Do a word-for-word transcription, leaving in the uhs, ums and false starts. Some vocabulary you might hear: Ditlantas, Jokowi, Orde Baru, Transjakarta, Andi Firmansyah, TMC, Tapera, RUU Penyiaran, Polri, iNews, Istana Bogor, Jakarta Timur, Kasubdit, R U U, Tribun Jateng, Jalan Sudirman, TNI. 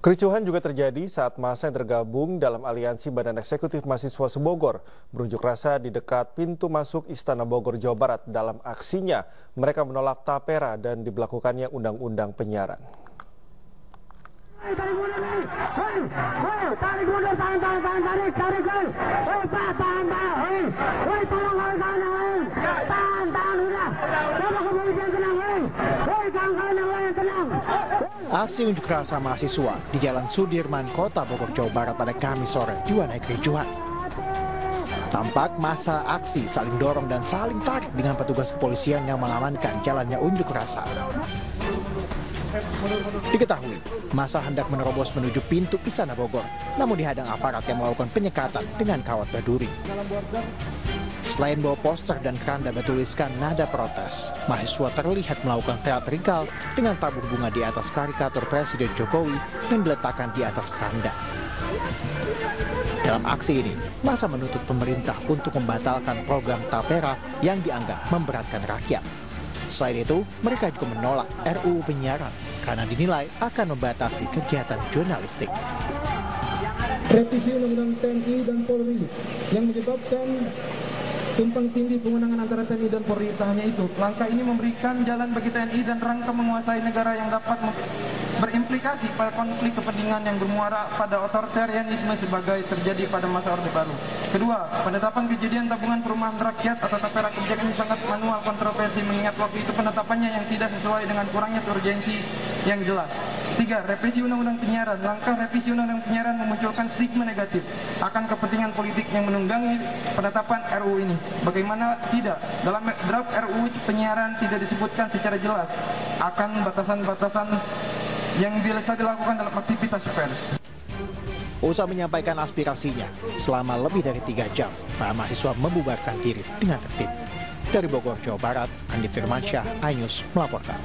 Kericuhan juga terjadi saat massa yang tergabung dalam aliansi Badan Eksekutif Mahasiswa Sebogor berunjuk rasa di dekat pintu masuk Istana Bogor, Jawa Barat. Dalam aksinya, mereka menolak Tapera dan diberlakukannya Undang-Undang Penyiaran. Aksi unjuk rasa mahasiswa di Jalan Sudirman, Kota Bogor, Jawa Barat pada Kamis sore diwarnai kericuhan. Tampak massa aksi saling dorong dan saling tarik dengan petugas kepolisian yang mengamankan jalannya unjuk rasa. Diketahui, massa hendak menerobos menuju pintu Istana Bogor, namun dihadang aparat yang melakukan penyekatan dengan kawat berduri. Selain bawa poster dan keranda bertuliskan nada protes, mahasiswa terlihat melakukan teatrikal dengan tabur bunga di atas karikatur Presiden Jokowi yang diletakkan di atas keranda. Dalam aksi ini, massa menuntut pemerintah untuk membatalkan program Tapera yang dianggap memberatkan rakyat. Selain itu, mereka juga menolak R U U Penyiaran karena dinilai akan membatasi kegiatan jurnalistik. Revisi Undang-Undang T N I dan Polri yang menyebabkan tumpang tindih kewenangan antara T N I dan Polri, tak hanya itu, langkah ini memberikan jalan bagi T N I dan rangka menguasai negara yang dapat berimplikasi pada konflik kepentingan yang bermuara pada otoritarianisme sebagai terjadi pada masa Orde Baru. Kedua, penetapan kejadian tabungan perumahan rakyat atau Tapera kebijakan sangat manual kontroversi, mengingat waktu itu penetapannya yang tidak sesuai dengan kurangnya urgensi yang jelas. Tiga, revisi Undang-Undang Penyiaran. Langkah revisi Undang-Undang Penyiaran memunculkan stigma negatif akan kepentingan politik yang menunggangi penetapan R U U ini. Bagaimana tidak, dalam draft R U U Penyiaran tidak disebutkan secara jelas akan batasan-batasan yang biasa dilakukan dalam aktivitas pers. Usai menyampaikan aspirasinya, selama lebih dari tiga jam, para mahasiswa membubarkan diri dengan tertib. Dari Bogor, Jawa Barat, Andi Firmansyah, iNews melaporkan.